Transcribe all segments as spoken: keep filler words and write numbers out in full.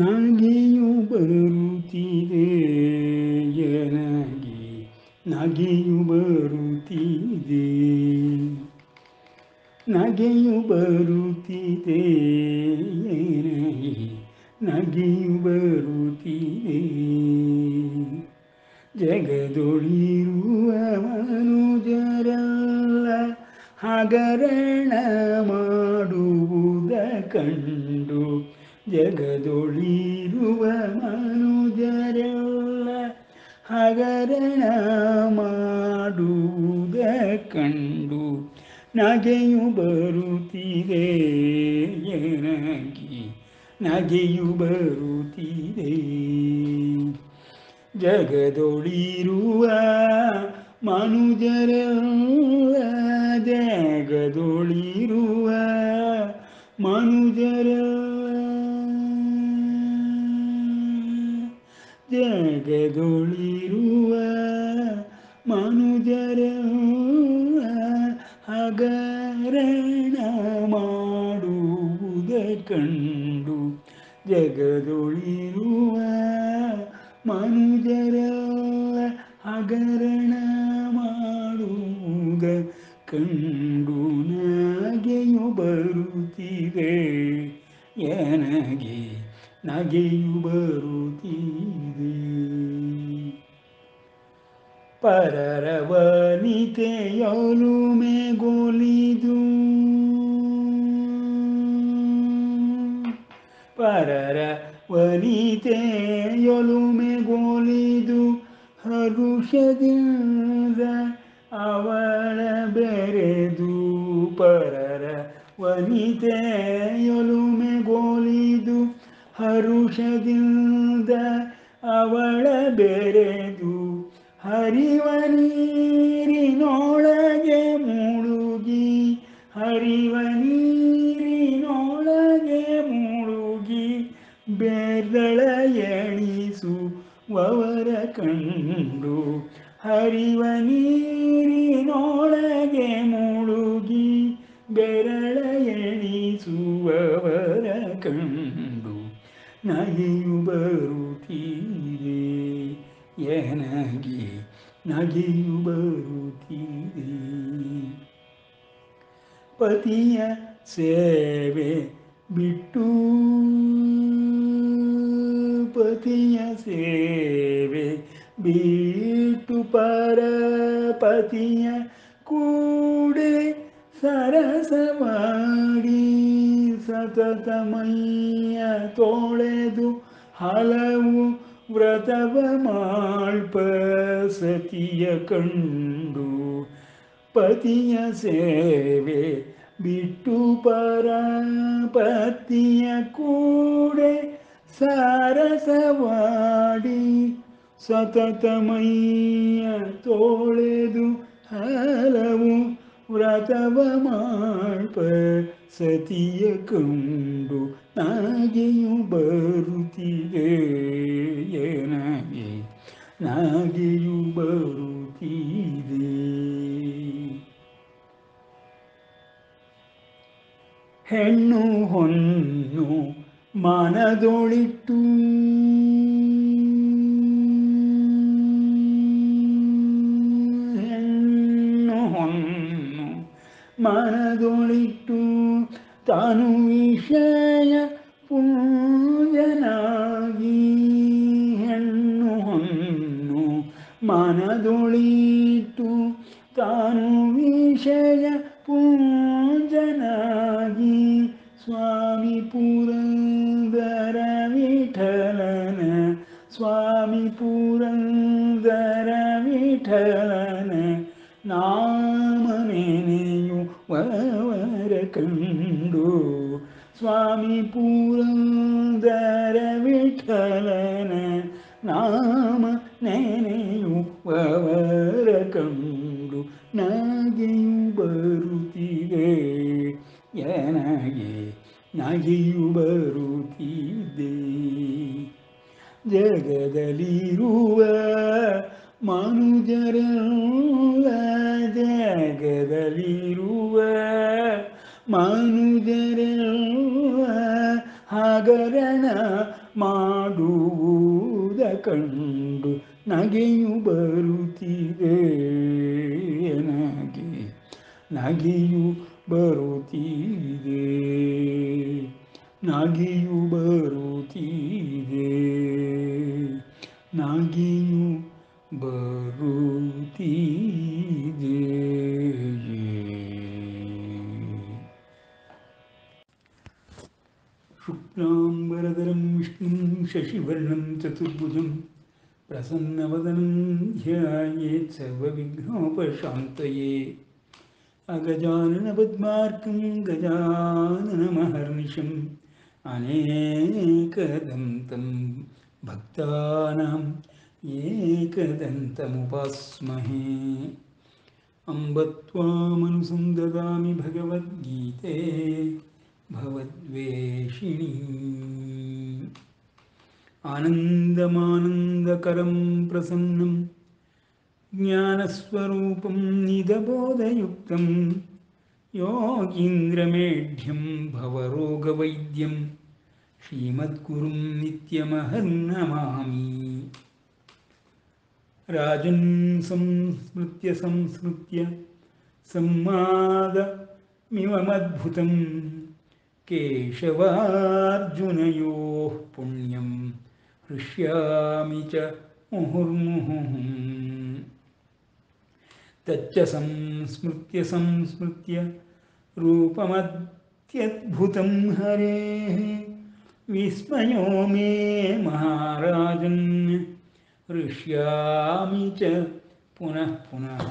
ನಗೆಯು ಬರುತ್ತಿದೆ ನನಗೆ ನಗೆಯು ಬರುತ್ತಿದೆ ನಗೆಯು ಬರುತ್ತಿದೆ ನನಗೆ ನಗೆಯು ಬರುತ್ತಿದೆ ಜಗದೊಳಿರುವವನು ಜರಲ್ಲ ಹಗರಣ ಮಾಡುವುದ ಕಂಡು ಜಗದೊಳಿರುವ ಮನುಜರೆಲ್ಲ ಹಗರಣ ಮಾಡುವುದ ಕಂಡು ನಗೆಯು ಬರುತ್ತಿದೆ ನನಗೆ ನಗೆಯು ಬರುತ್ತಿದೆ ಜಗದೊಳಿರುವ ಮನುಜರೆಲ್ಲ ಜಗದೊಳಿರುವ ಮನುಜರೆಲ್ಲ ಜಗದೊಳಿರುವ ಮನುಜರೆಲ್ಲ ಹಗರಣ ಮಾಡುವುದ ಕಂಡು ಜಗದೊಳಿರುವ ಮನುಜರೆಲ್ಲ ಹಗರಣ ಮಾಡುವುದ ಕಂಡು ನಗೆಯು ಬರುತ್ತಿದೆ ನನಗೆ ನಗೆಯು ಬರುತ್ತಿದೆ ಪರರ ವನಿತೆಯೊಲುಮೆ ಗೊಲಿದು ಪರರ ವನಿತೆಯೊಲುಮೆ ಗೊಲಿದು ಹರುಷದಿಂದ ಅವಳ ಬೆರೆದು ಪರರ ವನಿತೆಯೊಲುಮೆ ಗೊಲಿದು ಹರುಷದಿಂದ ಅವಳ ಬೆರೆದು ಹರಿವ ನೀರಿನೊಳಗೆ ಮುಳುಗಿ ಹರಿವ ನೀರಿನೊಳಗೆ ಮುಳುಗಿ ಬೆರಳ ಎಣಿಸುವವರ ಕಂಡು ಹರಿವ ನೀರಿನೊಳಗೆ ಮುಳುಗಿ ಬೆರಳ ಎಣಿಸುವವರ ಕಂಡು ನಗೆಯು ಬರುತ್ತಿದೆ ನನಗೆ ನಗೆಯು ಬರುತ್ತಿದೆ ಪತಿಯ ಸೇವೆ ಬಿಟ್ಟು ಪತಿಯ ಸೇವೆ ಬಿಟ್ಟು ಪರ ಪತಿಯ ಕೂಡೆ ಸರಸವಾಡಿ ಸತತ ಮೈಯ ತೊಳೆದು ಹಲವು ವ್ರತವ ಮಾಳ್ಪ ಸತಿಯ ಕಂಡು ಪತಿಯ ಸೇವೆ ಬಿಟ್ಟು ಪರ ಪತಿಯ ಕೂಡೆ ಸರಸವಾಡಿ ಸತತ ಮೈಯ ತೊಳೆದು ಹಲವು ವ್ರತವ ಮಾಳ್ಪ ಸತಿಯ ಕಂಡು ನಗೆಯು ಬರುತ್ತಿದೆ ನನಗೆ ನಗೆಯು ಬರುತ್ತಿದೆ ಹೆಣ್ಣು ಹೊನ್ನು ಮನದೊಳಿಟ್ಟು ಹೆಣ್ಣು ಹೊನ್ನು ಮನದೊಳಿಟ್ಟು ತಾನು ವಿಷಯ ಪೂಂಜನಾಗಿ ಹೆಣ್ಣು ಹೊನ್ನು ಮನದೊಳಿಟ್ಟು ತಾನು ವಿಷಯ ಪೂಂಜನಾಗಿ ಸ್ವಾಮಿ ಪುರಂದರ ವಿಠಲನ ಸ್ವಾಮಿ ಪುರಂದರ ವಿಠಲನ ನಾಮನೆನೆಯುವವರ ಕಂಡು ಸ್ವಾಮಿ ಪುರಂದರ ವಿಠಲನ ನಾಮ ನೆನೆಯುವವರ ಕಂಡು ನಗೆಯು ಬರುತ್ತಿದೆ ನನಗೆ ನಗೆಯು ಬರುತ್ತಿದೆ ಜಗದಲ್ಲಿರುವ ಮನುಜರೆಲ್ಲ ಜಗದಲ್ಲಿರುವ ಮನುಜರೆಲ್ಲ ಹಗರಣ ಮಾಡುವುದ ಕಂಡು ನಗೆಯು ಬರುತ್ತಿದೆ ನನಗೆ ನಗೆಯು ಬರುತ್ತಿದೆ ನಗೆಯು ಬರುತ್ತಿದೆ ನಗೆಯು ಬರುತ್ತಿದೆ. ಶುಕ್ಲಾಂಬರಧರಂ ವಿಷ್ಣುಂ ಶಶಿವರ್ಣಂ ಚತುರ್ಭುಜಂ ಪ್ರಸನ್ನವದನಂ ಧ್ಯಾಯೇತ್ ಸರ್ವವಿಘ್ನೋಪಶಾಂತಯೇ. ಅಗಜಾನನ ಪದ್ಮಾರ್ಕಂ ಗಜಾನನಮಹರ್ನಿಶಂ ಅನೇಕದಂತಂ ಭಕ್ತಾನಾಂ ಏಕದಂತಮುಪಾಸ್ಮಹೇ. ಅಂಬ ತ್ವಾಮನುಸಂ ದದಾಮಿ ಭಗವದ್ಗೀತೆ ಭವದ್ವೇಷಿಣಿ. ಆನಂದಮಾನಂದಕರಂ ಪ್ರಸನ್ನಂ ಜ್ಞಾನಸ್ವರೂಪಂ ನಿಧಬೋಧಯುಕ್ತಂ ಯೋಗೀಂದ್ರಮೇಢ್ಯಂ ಭವರೋಗವೈದ್ಯಂ ಶ್ರೀಮದ್ಗುರುಂ ನಿತ್ಯಮಹಂ ನಮಾಮಿ. ರಾಜಂ ಸಂಸ್ಮೃತ್ಯ ಸಂಸ್ಮೃತ್ಯ ಸಂವಾದಮಿವಮದ್ಭುತಂ ಕೇಶವಾರ್ಜುನಯೋಃ ಪುಣ್ಯಂ ಹೃಷ್ಯಾಮಿ ಚ ಮುಹುರ್ಮುಹುಃ. ತಚ್ಚ ಸಂಸ್ಮೃತ್ಯ ಸಂಸ್ಮೃತ್ಯ ರೂಪಮತ್ಯದ್ಭುತಂ ಹರೇಃ ವಿಸ್ಮಯೋ ಮೇ ಮಹಾರಾಜನ್ ಹೃಷ್ಯಾಮಿ ಚ ಪುನಃ ಪುನಃ.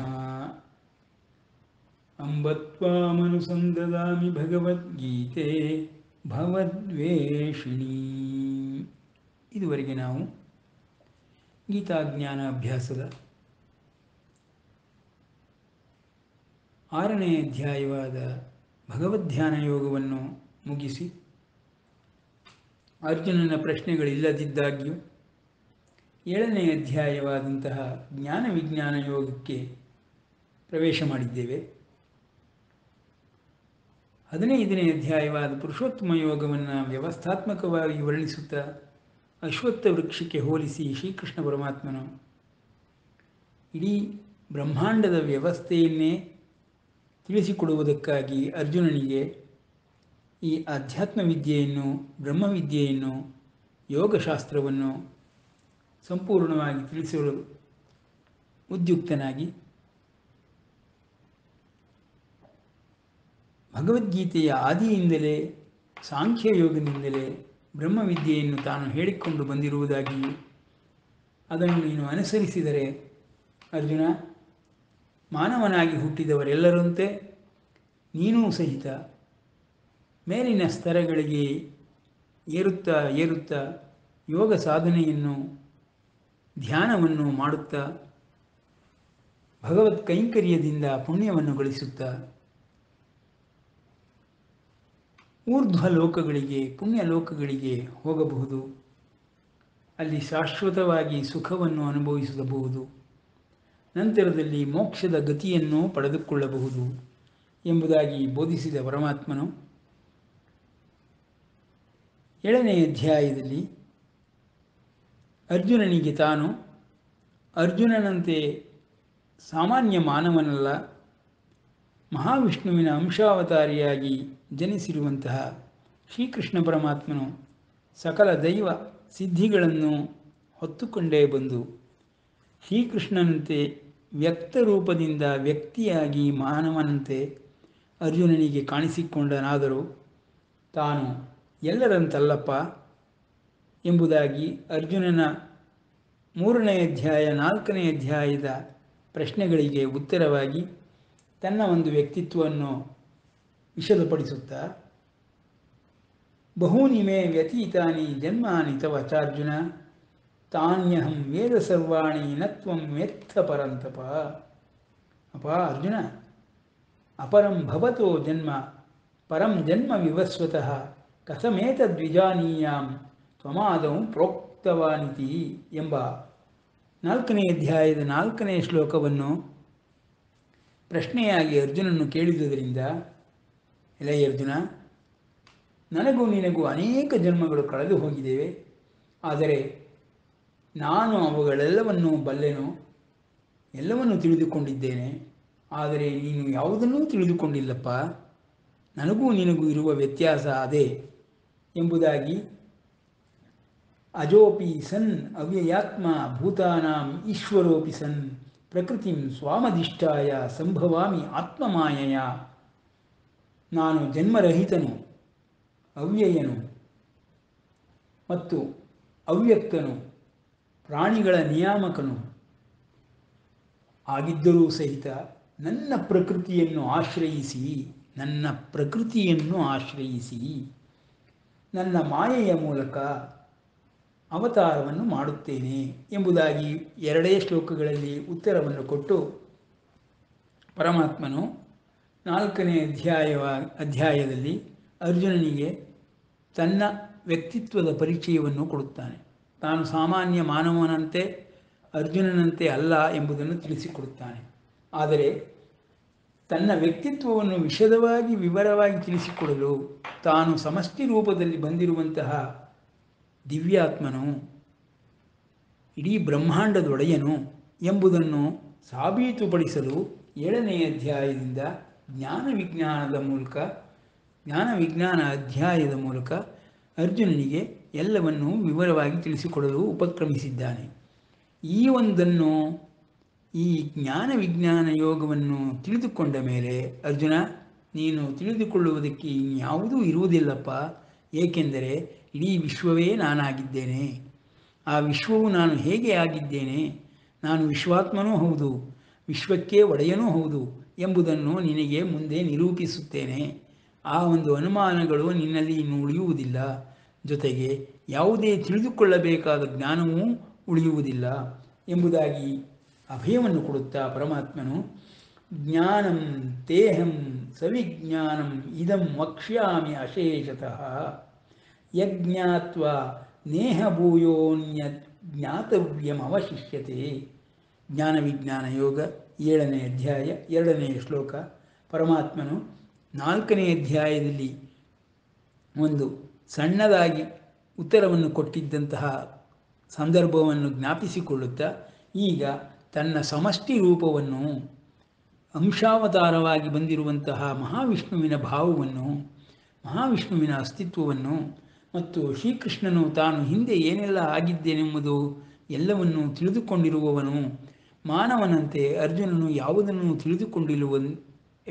ಅಂಬ ತ್ವಾಮನುಸಂ ದದಾಮಿ ಭಗವದ್ಗೀತೆ ಭವದ್ವೇಷಿಣಿ. ಇದುವರೆಗೆ ನಾವು ಗೀತಾಜ್ಞಾನ ಅಭ್ಯಾಸದ ಆರನೇ ಅಧ್ಯಾಯವಾದ ಭಗವದ್ಧ್ಯಾನ ಯೋಗವನ್ನು ಮುಗಿಸಿ, ಅರ್ಜುನನ ಪ್ರಶ್ನೆಗಳಿಲ್ಲದಿದ್ದಾಗ್ಯೂ ಏಳನೇ ಅಧ್ಯಾಯವಾದಂತಹ ಜ್ಞಾನ ವಿಜ್ಞಾನ ಯೋಗಕ್ಕೆ ಪ್ರವೇಶ ಮಾಡಿದ್ದೇವೆ. ಹದಿನೈದನೇ ಅಧ್ಯಾಯವಾದ ಪುರುಷೋತ್ತಮ ಯೋಗವನ್ನು ವ್ಯವಸ್ಥಾತ್ಮಕವಾಗಿ ವರ್ಣಿಸುತ್ತಾ ಅಶ್ವತ್ಥ ವೃಕ್ಷಕ್ಕೆ ಹೋಲಿಸಿ ಶ್ರೀಕೃಷ್ಣ ಪರಮಾತ್ಮನು ಇಡೀ ಬ್ರಹ್ಮಾಂಡದ ವ್ಯವಸ್ಥೆಯನ್ನೇ ತಿಳಿಸಿಕೊಡುವುದಕ್ಕಾಗಿ ಅರ್ಜುನನಿಗೆ ಈ ಆಧ್ಯಾತ್ಮವಿದ್ಯೆಯನ್ನು, ಬ್ರಹ್ಮವಿದ್ಯೆಯನ್ನು, ಯೋಗಶಾಸ್ತ್ರವನ್ನು ಸಂಪೂರ್ಣವಾಗಿ ತಿಳಿಸಲು ಉದ್ಯುಕ್ತನಾಗಿ ಭಗವದ್ಗೀತೆಯ ಆದಿಯಿಂದಲೇ ಸಾಂಖ್ಯಯೋಗದಿಂದಲೇ ಬ್ರಹ್ಮವಿದ್ಯೆಯನ್ನು ತಾನು ಹೇಳಿಕೊಂಡು ಬಂದಿರುವುದಾಗಿಯೂ, ಅದನ್ನು ನೀನು ಅನುಸರಿಸಿದರೆ ಅರ್ಜುನ, ಮಾನವನಾಗಿ ಹುಟ್ಟಿದವರೆಲ್ಲರಂತೆ ನೀನೂ ಸಹಿತ ಮೇಲಿನ ಸ್ತರಗಳಿಗೆ ಏರುತ್ತಾ ಏರುತ್ತಾ ಯೋಗ ಸಾಧನೆಯನ್ನು, ಧ್ಯಾನವನ್ನು ಮಾಡುತ್ತಾ ಭಗವತ್ ಕೈಂಕರ್ಯದಿಂದ ಪುಣ್ಯವನ್ನು ಗಳಿಸುತ್ತಾ ಊರ್ಧ್ವ ಲೋಕಗಳಿಗೆ, ಪುಣ್ಯ ಲೋಕಗಳಿಗೆ ಹೋಗಬಹುದು. ಅಲ್ಲಿ ಶಾಶ್ವತವಾಗಿ ಸುಖವನ್ನು ಅನುಭವಿಸಬಹುದು. ನಂತರದಲ್ಲಿ ಮೋಕ್ಷದ ಗತಿಯನ್ನು ಪಡೆದುಕೊಳ್ಳಬಹುದು ಎಂಬುದಾಗಿ ಬೋಧಿಸಿದ ಪರಮಾತ್ಮನು ಏಳನೇ ಅಧ್ಯಾಯದಲ್ಲಿ ಅರ್ಜುನನಿಗೆ ತಾನು ಅರ್ಜುನನಂತೆ ಸಾಮಾನ್ಯ ಮಾನವನಲ್ಲ, ಮಹಾವಿಷ್ಣುವಿನ ಅಂಶಾವತಾರಿಯಾಗಿ ಜನಿಸಿರುವಂತಹ ಶ್ರೀಕೃಷ್ಣ ಪರಮಾತ್ಮನು ಸಕಲ ದೈವ ಸಿದ್ಧಿಗಳನ್ನು ಹೊತ್ತುಕೊಂಡೇ ಬಂದು ಶ್ರೀಕೃಷ್ಣನಂತೆ ವ್ಯಕ್ತರೂಪದಿಂದ ವ್ಯಕ್ತಿಯಾಗಿ ಮಾನವನಂತೆ ಅರ್ಜುನನಿಗೆ ಕಾಣಿಸಿಕೊಂಡನಾದರೂ ತಾನು ಎಲ್ಲರಂತಲ್ಲಪ್ಪ ಎಂಬುದಾಗಿ ಅರ್ಜುನನ ಮೂರನೇ ಅಧ್ಯಾಯ ನಾಲ್ಕನೇ ಅಧ್ಯಾಯದ ಪ್ರಶ್ನೆಗಳಿಗೆ ಉತ್ತರವಾಗಿ ತನ್ನ ಒಂದು ವ್ಯಕ್ತಿತ್ವವನ್ನು ವಿಷದಪಡಿಸುತ್ತಾ, ಬಹೂನಿ ಮೇ ವ್ಯತೀತಾನಿ ಜನ್ಮಾನಿ ತವ ಚಾರ್ಜುನ ತಾನ್ಯಹಂ ವೇದ ಸರ್ವಾಣಿ ನತ್ವಂ ವ್ಯರ್ಥ ಪರಂತಪ. ಅಪ ಅರ್ಜುನ, ಅಪರಂ ಭವತೋ ಜನ್ಮ ಪರಂ ಜನ್ಮ ವಿವಸ್ವತಃ ಕಥಮೇತದ್ವಿಜಾನೀಯಾಂ ತ್ವಮಾದೌ ಪ್ರೋಕ್ತವಾನಿತಿ ಎಂಬ ನಾಲ್ಕನೇ ಅಧ್ಯಾಯದ ನಾಲ್ಕನೇ ಶ್ಲೋಕವನ್ನು ಪ್ರಶ್ನೆಯಾಗಿ ಅರ್ಜುನನ್ನು ಕೇಳಿದುದರಿಂದ, ಎಲೈ ಅರ್ಜುನ, ನನಗೂ ನಿನಗೂ ಅನೇಕ ಜನ್ಮಗಳು ಕಳೆದು ಹೋಗಿದ್ದೇವೆ. ಆದರೆ ನಾನು ಅವುಗಳೆಲ್ಲವನ್ನೂ ಬಲ್ಲೆನು, ಎಲ್ಲವನ್ನೂ ತಿಳಿದುಕೊಂಡಿದ್ದೇನೆ. ಆದರೆ ನೀನು ಯಾವುದನ್ನೂ ತಿಳಿದುಕೊಂಡಿಲ್ಲಪ್ಪ. ನನಗೂ ನಿನಗೂ ಇರುವ ವ್ಯತ್ಯಾಸ ಅದೇ ಎಂಬುದಾಗಿ ಅಜೋಪಿ ಸನ್ ಅವ್ಯಯಾತ್ಮ ಭೂತಾನಾಂ ಈಶ್ವರೋಪಿ ಸನ್ ಪ್ರಕೃತಿಂ ಸ್ವಾಮಧಿಷ್ಠಾಯ ಸಂಭವಾಮಿ ಆತ್ಮಮಾಯಯ. ನಾನು ಜನ್ಮರಹಿತನು, ಅವ್ಯಯನು ಮತ್ತು ಅವ್ಯಕ್ತನು, ಪ್ರಾಣಿಗಳ ನಿಯಾಮಕನು ಆಗಿದ್ದರೂ ಸಹಿತ ನನ್ನ ಪ್ರಕೃತಿಯನ್ನು ಆಶ್ರಯಿಸಿ ನನ್ನ ಪ್ರಕೃತಿಯನ್ನು ಆಶ್ರಯಿಸಿ ನನ್ನ ಮಾಯೆಯ ಮೂಲಕ ಅವತಾರವನ್ನು ಮಾಡುತ್ತೇನೆ ಎಂಬುದಾಗಿ ಎರಡೇ ಶ್ಲೋಕಗಳಲ್ಲಿ ಉತ್ತರವನ್ನು ಕೊಟ್ಟು ಪರಮಾತ್ಮನು ನಾಲ್ಕನೇ ಅಧ್ಯಾಯವ ಅಧ್ಯಾಯದಲ್ಲಿ ಅರ್ಜುನನಿಗೆ ತನ್ನ ವ್ಯಕ್ತಿತ್ವದ ಪರಿಚಯವನ್ನು ಕೊಡುತ್ತಾನೆ. ತಾನು ಸಾಮಾನ್ಯ ಮಾನವನಂತೆ ಅರ್ಜುನನಂತೆ ಅಲ್ಲ ಎಂಬುದನ್ನು ತಿಳಿಸಿಕೊಡುತ್ತಾನೆ. ಆದರೆ ತನ್ನ ವ್ಯಕ್ತಿತ್ವವನ್ನು ವಿಶದವಾಗಿ ವಿವರವಾಗಿ ತಿಳಿಸಿಕೊಡಲು ತಾನು ಸಮಷ್ಟಿ ರೂಪದಲ್ಲಿ ಬಂದಿರುವಂತಹ ದಿವ್ಯಾತ್ಮನು, ಇಡೀ ಬ್ರಹ್ಮಾಂಡದೊಡೆಯನು ಎಂಬುದನ್ನು ಸಾಬೀತುಪಡಿಸಲು ಏಳನೇ ಅಧ್ಯಾಯದಿಂದ ಜ್ಞಾನ ವಿಜ್ಞಾನದ ಮೂಲಕ ಜ್ಞಾನ ವಿಜ್ಞಾನ ಅಧ್ಯಾಯದ ಮೂಲಕ ಅರ್ಜುನನಿಗೆ ಎಲ್ಲವನ್ನೂ ವಿವರವಾಗಿ ತಿಳಿಸಿಕೊಡಲು ಉಪಕ್ರಮಿಸಿದ್ದಾನೆ. ಈ ಒಂದನ್ನು ಈ ಜ್ಞಾನ ವಿಜ್ಞಾನ ಯೋಗವನ್ನು ತಿಳಿದುಕೊಂಡ ಮೇಲೆ ಅರ್ಜುನ, ನೀನು ತಿಳಿದುಕೊಳ್ಳುವುದಕ್ಕೆ ಇನ್ಯಾವುದೂ ಇರುವುದಿಲ್ಲಪ್ಪ. ಏಕೆಂದರೆ ಇಡೀ ವಿಶ್ವವೇ ನಾನಾಗಿದ್ದೇನೆ. ಆ ವಿಶ್ವವು ನಾನು ಹೇಗೆ ಆಗಿದ್ದೇನೆ, ನಾನು ವಿಶ್ವಾತ್ಮನೂ ಹೌದು, ವಿಶ್ವಕ್ಕೆ ಒಡೆಯನೂ ಹೌದು ಎಂಬುದನ್ನು ನಿನಗೆ ಮುಂದೆ ನಿರೂಪಿಸುತ್ತೇನೆ. ಆ ಒಂದು ಅನುಮಾನಗಳು ನಿನ್ನಲ್ಲಿ ಇನ್ನು ಉಳಿಯುವುದಿಲ್ಲ. ಜೊತೆಗೆ ಯಾವುದೇ ತಿಳಿದುಕೊಳ್ಳಬೇಕಾದ ಜ್ಞಾನವೂ ಉಳಿಯುವುದಿಲ್ಲ ಎಂಬುದಾಗಿ ಅಭಯವನ್ನು ಕೊಡುತ್ತಾ ಪರಮಾತ್ಮನು ಜ್ಞಾನಂ ತೇಹಂ ಸವಿಜ್ಞಾನಂ ಇದಂ ವಕ್ಷ್ಯಾಮಿ ಅಶೇಷತಃ ಯಜ್ಞಾತ್ವ ನೇಹ ಭೂಯೋನ್ಯ ಜ್ಞಾತವ್ಯಮವಶಿಷ್ಯತೆ. ಜ್ಞಾನ ವಿಜ್ಞಾನ ಯೋಗ ಏಳನೇ ಅಧ್ಯಾಯ ಎರಡನೇ ಶ್ಲೋಕ. ಪರಮಾತ್ಮನು ನಾಲ್ಕನೇ ಅಧ್ಯಾಯದಲ್ಲಿ ಒಂದು ಸಣ್ಣದಾಗಿ ಉತ್ತರವನ್ನು ಕೊಟ್ಟಿದ್ದಂತಹ ಸಂದರ್ಭವನ್ನು ಜ್ಞಾಪಿಸಿಕೊಳ್ಳುತ್ತಾ ಈಗ ತನ್ನ ಸಮಷ್ಟಿ ರೂಪವನ್ನು, ಅಂಶಾವತಾರವಾಗಿ ಬಂದಿರುವಂತಹ ಮಹಾವಿಷ್ಣುವಿನ ಭಾವವನ್ನು, ಮಹಾವಿಷ್ಣುವಿನ ಅಸ್ತಿತ್ವವನ್ನು ಮತ್ತು ಶ್ರೀಕೃಷ್ಣನು ತಾನು ಹಿಂದೆ ಏನೆಲ್ಲ ಆಗಿದ್ದೇನೆಂಬುದು ಎಲ್ಲವನ್ನು ತಿಳಿದುಕೊಂಡಿರುವವನು, ಮಾನವನಂತೆ ಅರ್ಜುನನು ಯಾವುದನ್ನು ತಿಳಿದುಕೊಂಡಿರುವ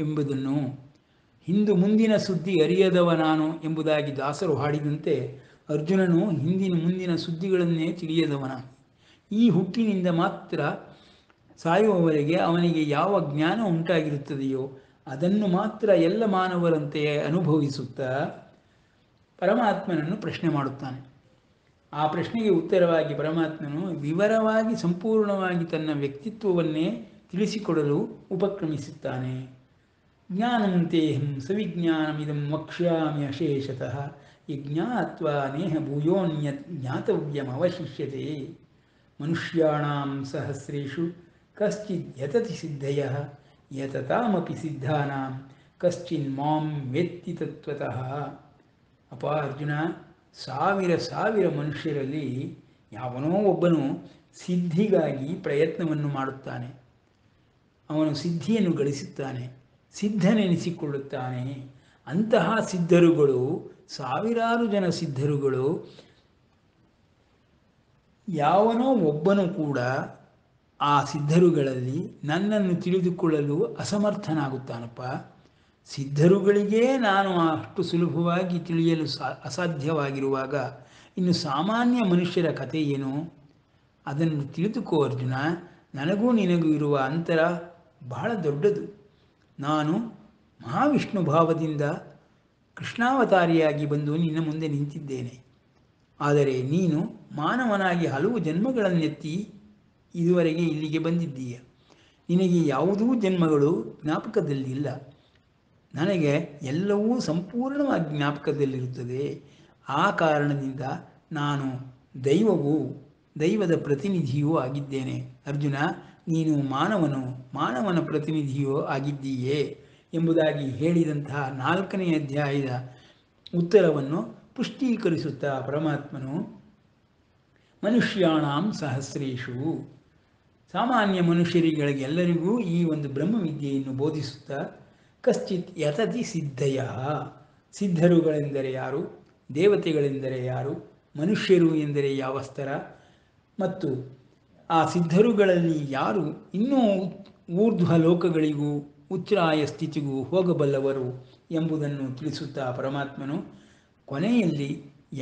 ಎಂಬುದನ್ನು, ಹಿಂದು ಮುಂದಿನ ಸುದ್ದಿ ಅರಿಯದವ ನಾನು ಎಂಬುದಾಗಿ ದಾಸರು ಹಾಡಿದಂತೆ ಅರ್ಜುನನು ಹಿಂದಿನ ಮುಂದಿನ ಸುದ್ದಿಗಳನ್ನೇ ತಿಳಿಯದವನ. ಈ ಹುಟ್ಟಿನಿಂದ ಮಾತ್ರ ಸಾಯುವವರೆಗೆ ಅವನಿಗೆ ಯಾವ ಜ್ಞಾನ ಉಂಟಾಗಿರುತ್ತದೆಯೋ ಅದನ್ನು ಮಾತ್ರ ಎಲ್ಲ ಮಾನವರಂತೆ ಅನುಭವಿಸುತ್ತಾ ಪರಮಾತ್ಮನನ್ನು ಪ್ರಶ್ನೆ ಮಾಡುತ್ತಾನೆ. ಆ ಪ್ರಶ್ನೆಗೆ ಉತ್ತರವಾಗಿ ಪರಮಾತ್ಮನು ವಿವರವಾಗಿ ಸಂಪೂರ್ಣವಾಗಿ ತನ್ನ ವ್ಯಕ್ತಿತ್ವವನ್ನೇ ತಿಳಿಸಿಕೊಡಲು ಉಪಕ್ರಮಿಸುತ್ತಾನೆ. ಜ್ಞಾನಂತೇಹಂ ಸವಿಜ್ಞಾನಮಿದಂ ವಕ್ಷ್ಯಾಮಿ ಅಶೇಷತಃ ಯಜ್ಞಾತ್ವಾ ನೇಹ ಭೂಯೋನ್ಯ ಜ್ಞಾತವ್ಯಮವಶಿಷ್ಯತೆ ಮನುಷ್ಯಾಣಾಂ ಸಹಸ್ರೇಷು ಕಶ್ಚಿದ್ ಯತತಿ ಸಿದ್ಧಯಃ ಯತತಾಮಪಿ ಸಿದ್ಧಾನಾಂ ಕಶ್ಚಿನ್ ಮಾಂ ವೆತ್ತಿ ತತ್ವತಃ. ಅಪ ಅರ್ಜುನ, ಸಾವಿರ ಸಾವಿರ ಮನುಷ್ಯರಲ್ಲಿ ಯಾವನೋ ಒಬ್ಬನು ಸಿದ್ಧಿಗಾಗಿ ಪ್ರಯತ್ನವನ್ನು ಮಾಡುತ್ತಾನೆ, ಅವನು ಸಿದ್ಧಿಯನ್ನು ಗಳಿಸುತ್ತಾನೆ, ಸಿದ್ಧನೆನಿಸಿಕೊಳ್ಳುತ್ತಾನೆ. ಅಂತಹ ಸಿದ್ಧರುಗಳು, ಸಾವಿರಾರು ಜನ ಸಿದ್ಧರುಗಳು, ಯಾವನೋ ಒಬ್ಬನು ಕೂಡ ಆ ಸಿದ್ಧರುಗಳಲ್ಲಿ ನನ್ನನ್ನು ತಿಳಿದುಕೊಳ್ಳಲು ಅಸಮರ್ಥನಾಗುತ್ತಾನಪ್ಪ. ಸಿದ್ಧರುಗಳಿಗೇ ನಾನು ಅಷ್ಟು ಸುಲಭವಾಗಿ ತಿಳಿಯಲು ಸಾ ಅಸಾಧ್ಯವಾಗಿರುವಾಗ ಇನ್ನು ಸಾಮಾನ್ಯ ಮನುಷ್ಯರ ಕಥೆ ಏನು? ಅದನ್ನು ತಿಳಿದುಕೋ ಅರ್ಜುನ. ನನಗೂ ನಿನಗೂ ಇರುವ ಅಂತರ ಬಹಳ ದೊಡ್ಡದು. ನಾನು ಮಹಾವಿಷ್ಣು ಭಾವದಿಂದ ಕೃಷ್ಣಾವತಾರಿಯಾಗಿ ಬಂದು ನಿನ್ನ ಮುಂದೆ ನಿಂತಿದ್ದೇನೆ. ಆದರೆ ನೀನು ಮಾನವನಾಗಿ ಹಲವು ಜನ್ಮಗಳನ್ನೆತ್ತಿ ಇದುವರೆಗೆ ಇಲ್ಲಿಗೆ ಬಂದಿದ್ದೀಯ. ನಿನಗೆ ಯಾವುದೂ ಜನ್ಮಗಳು ಜ್ಞಾಪಕದಲ್ಲಿಲ್ಲ. ನನಗೆ ಎಲ್ಲವೂ ಸಂಪೂರ್ಣವಾಗಿ ಜ್ಞಾಪಕದಲ್ಲಿರುತ್ತದೆ. ಆ ಕಾರಣದಿಂದ ನಾನು ದೈವವೂ ದೈವದ ಪ್ರತಿನಿಧಿಯೂ ಆಗಿದ್ದೇನೆ. ಅರ್ಜುನ, ನೀನು ಮಾನವನು, ಮಾನವನ ಪ್ರತಿನಿಧಿಯೂ ಆಗಿದ್ದೀಯೇ ಎಂಬುದಾಗಿ ಹೇಳಿದಂತಹ ನಾಲ್ಕನೇ ಅಧ್ಯಾಯದ ಉತ್ತರವನ್ನು ಪುಷ್ಟೀಕರಿಸುತ್ತಾ ಪರಮಾತ್ಮನು ಮನುಷ್ಯಾಣಾಂ ಸಹಸ್ರೇಷು ಸಾಮಾನ್ಯ ಮನುಷ್ಯರಿಗೆಲ್ಲರಿಗೂ ಈ ಒಂದು ಬ್ರಹ್ಮವಿದ್ಯೆಯನ್ನು ಬೋಧಿಸುತ್ತಾ ಕಶ್ಚಿತ್ ಯತತಿ ಸಿದ್ಧಯ ಸಿದ್ಧರುಗಳೆಂದರೆ ಯಾರು, ದೇವತೆಗಳೆಂದರೆ ಯಾರು, ಮನುಷ್ಯರು ಎಂದರೆ ಯಾವ ಸ್ತರ ಮತ್ತು ಆ ಸಿದ್ಧರುಗಳಲ್ಲಿ ಯಾರು ಇನ್ನೂ ಊರ್ಧ್ವ ಲೋಕಗಳಿಗೂ ಉಚ್ಚಾಯ ಸ್ಥಿತಿಗೂ ಹೋಗಬಲ್ಲವರು ಎಂಬುದನ್ನು ತಿಳಿಸುತ್ತಾ ಪರಮಾತ್ಮನು ಕೊನೆಯಲ್ಲಿ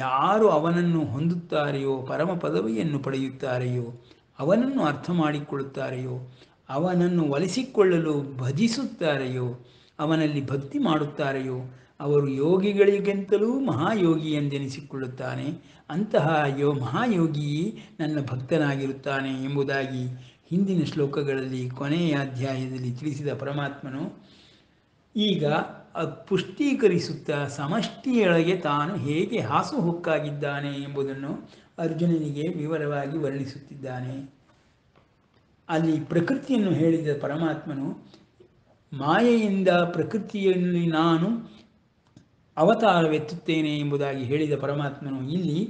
ಯಾರು ಅವನನ್ನು ಹೊಂದುತ್ತಾರೆಯೋ, ಪರಮ ಪದವಿಯನ್ನು ಪಡೆಯುತ್ತಾರೆಯೋ, ಅವನನ್ನು ಅರ್ಥ ಮಾಡಿಕೊಳ್ಳುತ್ತಾರೆಯೋ, ಅವನನ್ನು ಒಲಿಸಿಕೊಳ್ಳಲು ಭಜಿಸುತ್ತಾರೆಯೋ, ಅವನಲ್ಲಿ ಭಕ್ತಿ ಮಾಡುತ್ತಾರೆಯೋ ಅವರು ಯೋಗಿಗಳಿಗಿಂತಲೂ ಮಹಾಯೋಗಿ ಎಂದೆನಿಸಿಕೊಳ್ಳುತ್ತಾನೆ. ಅಂತಹ ಯೋ ಮಹಾಯೋಗಿಯೇ ನನ್ನ ಭಕ್ತನಾಗಿರುತ್ತಾನೆ ಎಂಬುದಾಗಿ ಹಿಂದಿನ ಶ್ಲೋಕಗಳಲ್ಲಿ ಕೊನೆಯ ಅಧ್ಯಾಯದಲ್ಲಿ ತಿಳಿಸಿದ ಪರಮಾತ್ಮನು ಈಗ ಪುಷ್ಟೀಕರಿಸುತ್ತಾ ಸಮಷ್ಟಿಯೊಳಗೆ ತಾನು ಹೇಗೆ ಹಾಸುಹೊಕ್ಕಾಗಿದ್ದಾನೆ ಎಂಬುದನ್ನು ಅರ್ಜುನನಿಗೆ ವಿವರವಾಗಿ ವರ್ಣಿಸುತ್ತಿದ್ದಾನೆ. ಅಲ್ಲಿ ಪ್ರಕೃತಿಯನ್ನು ಹೇಳಿದ ಪರಮಾತ್ಮನು ಮಾಯೆಯಿಂದ ಪ್ರಕೃತಿಯಲ್ಲಿ ನಾನು ಅವತಾರವೆತ್ತುತ್ತೇನೆ ಎಂಬುದಾಗಿ ಹೇಳಿದ ಪರಮಾತ್ಮನು ಇಲ್ಲಿ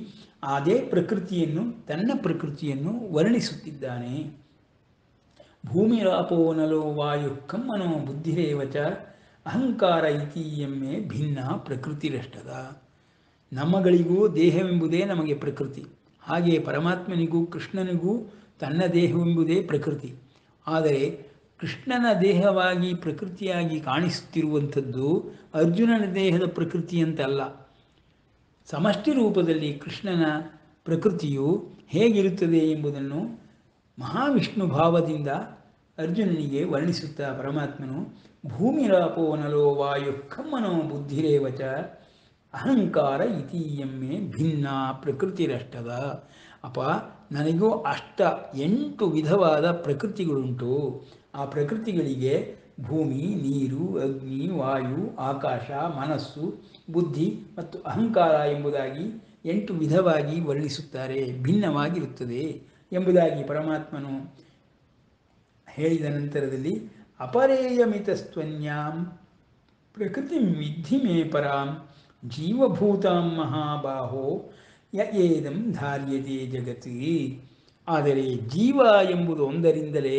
ಅದೇ ಪ್ರಕೃತಿಯನ್ನು ತನ್ನ ಪ್ರಕೃತಿಯನ್ನು ವರ್ಣಿಸುತ್ತಿದ್ದಾನೆ. ಭೂಮಿರಾಪೋ ನಲೋ ವಾಯು ಕಮ್ಮನೋ ಬುದ್ಧಿರೇವಚ ಅಹಂಕಾರ ಇತೀಯಮ್ಮೆ ಭಿನ್ನ ಪ್ರಕೃತಿರಷ್ಟದ. ನಮ್ಮಗಳಿಗೂ ದೇಹವೆಂಬುದೇ ನಮಗೆ ಪ್ರಕೃತಿ, ಹಾಗೆಯೇ ಪರಮಾತ್ಮನಿಗೂ ಕೃಷ್ಣನಿಗೂ ತನ್ನ ದೇಹವೆಂಬುದೇ ಪ್ರಕೃತಿ. ಆದರೆ ಕೃಷ್ಣನ ದೇಹವಾಗಿ ಪ್ರಕೃತಿಯಾಗಿ ಕಾಣಿಸುತ್ತಿರುವಂಥದ್ದು ಅರ್ಜುನನ ದೇಹದ ಪ್ರಕೃತಿಯಂತಲ್ಲ. ಸಮಷ್ಟಿ ರೂಪದಲ್ಲಿ ಕೃಷ್ಣನ ಪ್ರಕೃತಿಯು ಹೇಗಿರುತ್ತದೆ ಎಂಬುದನ್ನು ಮಹಾವಿಷ್ಣು ಭಾವದಿಂದ ಅರ್ಜುನನಿಗೆ ವರ್ಣಿಸುತ್ತಾ ಪರಮಾತ್ಮನು ಭೂಮಿರಾಪೋ ನಲೋ ವಾಯು ಕಮ್ಮನೋ ಬುದ್ಧಿರೇವಚ ಅಹಂಕಾರ ಇತೀಯಮ್ಮೆ ಭಿನ್ನ ಪ್ರಕೃತಿರಷ್ಟದ. ಅಪ, ನನಗೂ ಅಷ್ಟ ಎಂಟು ವಿಧವಾದ ಪ್ರಕೃತಿಗಳುಂಟು. ಆ ಪ್ರಕೃತಿಗಳಿಗೆ ಭೂಮಿ, ನೀರು, ಅಗ್ನಿ, ವಾಯು, ಆಕಾಶ, ಮನಸ್ಸು, ಬುದ್ಧಿ ಮತ್ತು ಅಹಂಕಾರ ಎಂಬುದಾಗಿ ಎಂಟು ವಿಧವಾಗಿ ವರ್ಣಿಸುತ್ತಾರೆ, ಭಿನ್ನವಾಗಿರುತ್ತದೆ ಎಂಬುದಾಗಿ ಪರಮಾತ್ಮನು ಹೇಳಿದ ನಂತರದಲ್ಲಿ ಅಪರೇಯಮಿತಸ್ತ್ವನ್ಯಾಂ ಪ್ರಕೃತಿಂ ವಿದ್ಧಿ ಮೇ ಪರಾಂ ಜೀವಭೂತಾಂ ಮಹಾಬಾಹೋ ಯಯೇದಂ ಧಾರ್ಯತೆ ಜಗತಿ. ಆದರೆ ಜೀವ ಎಂಬುದು ಒಂದರಿಂದಲೇ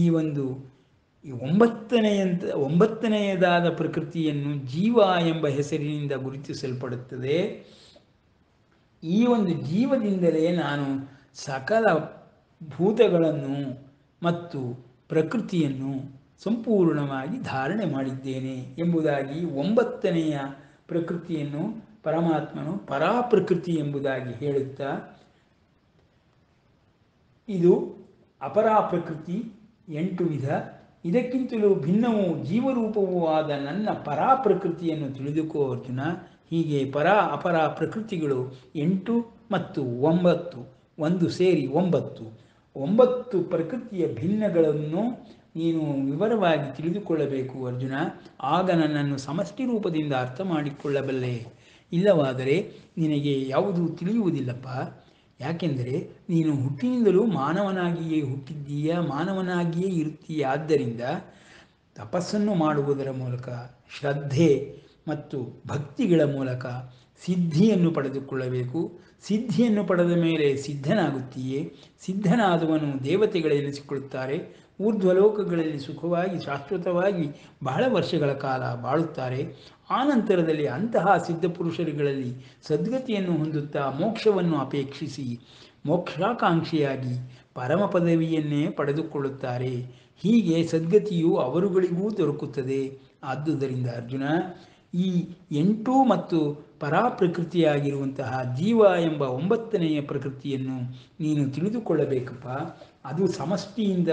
ಈ ಒಂದು ಒಂಬತ್ತನೆಯಂತ ಒಂಬತ್ತನೆಯದಾದ ಪ್ರಕೃತಿಯನ್ನು ಜೀವ ಎಂಬ ಹೆಸರಿನಿಂದ ಗುರುತಿಸಲ್ಪಡುತ್ತದೆ. ಈ ಒಂದು ಜೀವದಿಂದಲೇ ನಾನು ಸಕಲ ಭೂತಗಳನ್ನು ಮತ್ತು ಪ್ರಕೃತಿಯನ್ನು ಸಂಪೂರ್ಣವಾಗಿ ಧಾರಣೆ ಮಾಡಿದ್ದೇನೆ ಎಂಬುದಾಗಿ ಒಂಬತ್ತನೆಯ ಪ್ರಕೃತಿಯನ್ನು ಪರಮಾತ್ಮನು ಪರಾಪ್ರಕೃತಿ ಎಂಬುದಾಗಿ ಹೇಳುತ್ತಾ ಇದು ಅಪರಾಪ್ರಕೃತಿ ಎಂಟು ವಿಧ. ಇದಕ್ಕಿಂತಲೂ ಭಿನ್ನವೂ ಜೀವರೂಪವೂ ಆದ ನನ್ನ ಪರಾಪ್ರಕೃತಿಯನ್ನು ತಿಳಿದುಕೋ ಅರ್ಜುನ. ಹೀಗೆ ಪರಾ ಅಪರ ಪ್ರಕೃತಿಗಳು ಎಂಟು ಮತ್ತು ಒಂಬತ್ತು, ಒಂದು ಸೇರಿ ಒಂಬತ್ತು. ಒಂಬತ್ತು ಪ್ರಕೃತಿಯ ಭಿನ್ನಗಳನ್ನು ನೀನು ವಿವರವಾಗಿ ತಿಳಿದುಕೊಳ್ಳಬೇಕು ಅರ್ಜುನ. ಆಗ ನನ್ನನ್ನು ಸಮಷ್ಟಿ ರೂಪದಿಂದ ಅರ್ಥ ಮಾಡಿಕೊಳ್ಳಬಲ್ಲೆ. ಇಲ್ಲವಾದರೆ ನಿನಗೆ ಯಾವುದೂ ತಿಳಿಯುವುದಿಲ್ಲಪ್ಪ. ಯಾಕೆಂದರೆ ನೀನು ಹುಟ್ಟಿನಿಂದಲೂ ಮಾನವನಾಗಿಯೇ ಹುಟ್ಟಿದ್ದೀಯ, ಮಾನವನಾಗಿಯೇ ಇರುತ್ತೀಯ. ಆದ್ದರಿಂದ ತಪಸ್ಸನ್ನು ಮಾಡುವುದರ ಮೂಲಕ, ಶ್ರದ್ಧೆ ಮತ್ತು ಭಕ್ತಿಗಳ ಮೂಲಕ ಸಿದ್ಧಿಯನ್ನು ಪಡೆದುಕೊಳ್ಳಬೇಕು. ಸಿದ್ಧಿಯನ್ನು ಪಡೆದ ಮೇಲೆ ಸಿದ್ಧನಾಗುತ್ತೀಯೇ. ಸಿದ್ಧನಾದವನು ದೇವತೆಗಳೆನಿಸಿಕೊಳ್ಳುತ್ತಾರೆ, ಊರ್ಧ್ವಲೋಕಗಳಲ್ಲಿ ಸುಖವಾಗಿ ಶಾಶ್ವತವಾಗಿ ಬಹಳ ವರ್ಷಗಳ ಕಾಲ ಬಾಳುತ್ತಾರೆ. ಆನಂತರದಲ್ಲಿ ಅಂತಹ ಸಿದ್ಧ ಪುರುಷರುಗಳಲ್ಲಿ ಸದ್ಗತಿಯನ್ನು ಹೊಂದುತ್ತಾ ಮೋಕ್ಷವನ್ನು ಅಪೇಕ್ಷಿಸಿ ಮೋಕ್ಷಾಕಾಂಕ್ಷಿಯಾಗಿ ಪರಮ ಪದವಿಯನ್ನೇ ಪಡೆದುಕೊಳ್ಳುತ್ತಾರೆ. ಹೀಗೆ ಸದ್ಗತಿಯು ಅವರುಗಳಿಗೂ ದೊರಕುತ್ತದೆ. ಆದುದರಿಂದ ಅರ್ಜುನ, ಈ ಎಂಟು ಮತ್ತು ಪರಾಪ್ರಕೃತಿಯಾಗಿರುವಂತಹ ಜೀವ ಎಂಬ ಒಂಬತ್ತನೆಯ ಪ್ರಕೃತಿಯನ್ನು ನೀನು ತಿಳಿದುಕೊಳ್ಳಬೇಕಪ್ಪ. ಅದು ಸಮಷ್ಟಿಯಿಂದ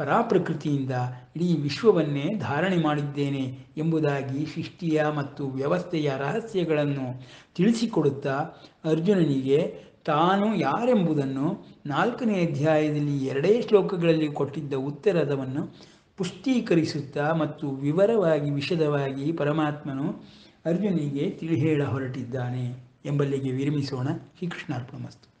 ಪರಾಪ್ರಕೃತಿಯಿಂದ ಇಡೀ ವಿಶ್ವವನ್ನೇ ಧಾರಣೆ ಮಾಡಿದ್ದೇನೆ ಎಂಬುದಾಗಿ ಸೃಷ್ಟಿಯ ಮತ್ತು ವ್ಯವಸ್ಥೆಯ ರಹಸ್ಯಗಳನ್ನು ತಿಳಿಸಿಕೊಡುತ್ತಾ ಅರ್ಜುನನಿಗೆ ತಾನು ಯಾರೆಂಬುದನ್ನು ನಾಲ್ಕನೇ ಅಧ್ಯಾಯದಲ್ಲಿ ಎರಡೇ ಶ್ಲೋಕಗಳಲ್ಲಿ ಕೊಟ್ಟಿದ್ದ ಉತ್ತರವನ್ನು ಪುಷ್ಟೀಕರಿಸುತ್ತಾ ಮತ್ತು ವಿವರವಾಗಿ ವಿಶದವಾಗಿ ಪರಮಾತ್ಮನು ಅರ್ಜುನಿಗೆ ತಿಳಿಹೇಳ ಹೊರಟಿದ್ದಾನೆ ಎಂಬಲ್ಲಿಗೆ ವಿರಮಿಸೋಣ. ಶ್ರೀಕೃಷ್ಣಾರ್ಪಣಮಸ್ತು.